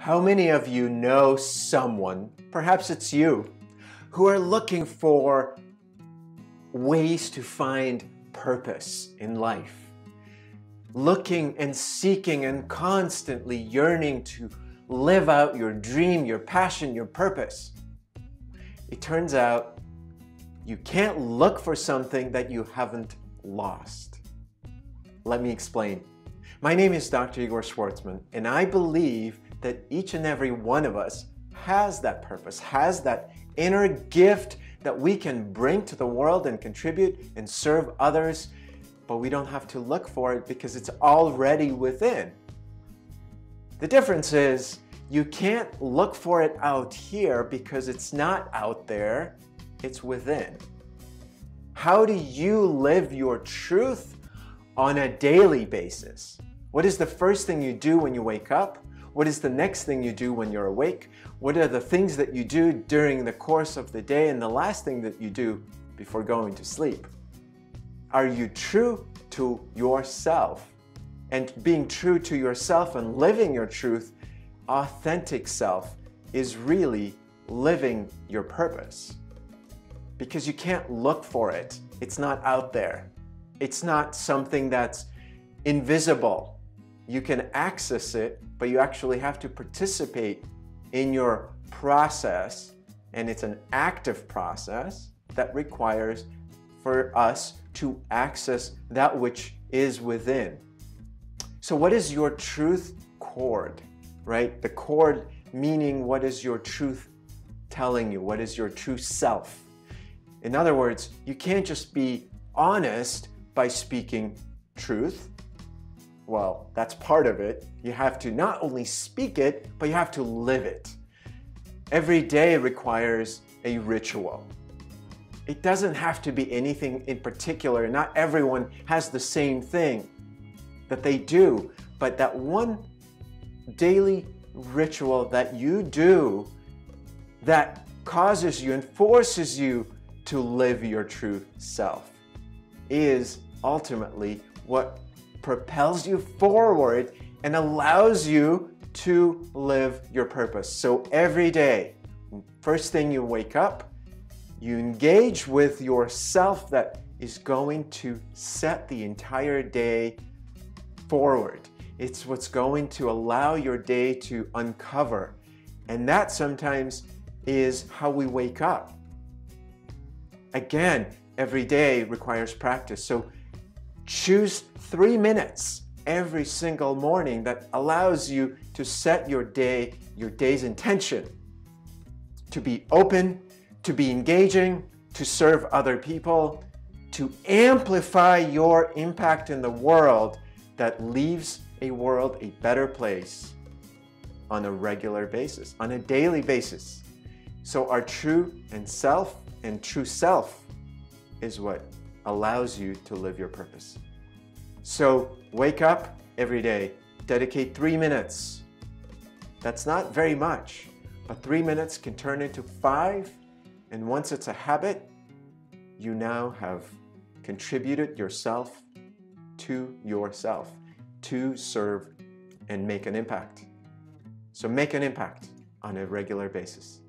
How many of you know someone, perhaps it's you, who are looking for ways to find purpose in life? Looking and seeking and constantly yearning to live out your dream, your passion, your purpose. It turns out you can't look for something that you haven't lost. Let me explain. My name is Dr. Igor Schwartzman, and I believe that each and every one of us has that purpose, has that inner gift that we can bring to the world and contribute and serve others, but we don't have to look for it because it's already within. The difference is you can't look for it out here because it's not out there, it's within. How do you live your truth on a daily basis? What is the first thing you do when you wake up? What is the next thing you do when you're awake? What are the things that you do during the course of the day and the last thing that you do before going to sleep? Are you true to yourself? And being true to yourself and living your truth, authentic self, is really living your purpose. Because you can't look for it. It's not out there. It's not something that's invisible. You can access it, but you actually have to participate in your process, and it's an active process that requires for us to access that which is within. So what is your truth cord, right? The cord meaning what is your truth telling you? What is your true self? In other words, you can't just be honest by speaking truth. Well, that's part of it. You have to not only speak it, but you have to live it. Every day requires a ritual. It doesn't have to be anything in particular. Not everyone has the same thing that they do, but that one daily ritual that you do that causes you and forces you to live your true self is ultimately what propels you forward and allows you to live your purpose. So every day, first thing you wake up, you engage with yourself that is going to set the entire day forward. It's what's going to allow your day to uncover. And that sometimes is how we wake up. Again, every day requires practice. So choose 3 minutes every single morning that allows you to set your day, your day's intention, to be open, to be engaging, to serve other people, to amplify your impact in the world that leaves a world a better place on a regular basis, on a daily basis. So our true self is what allows you to live your purpose. So wake up every day, dedicate 3 minutes. That's not very much, but 3 minutes can turn into 5. And once it's a habit, you now have contributed yourself to yourself to serve and make an impact. So make an impact on a regular basis.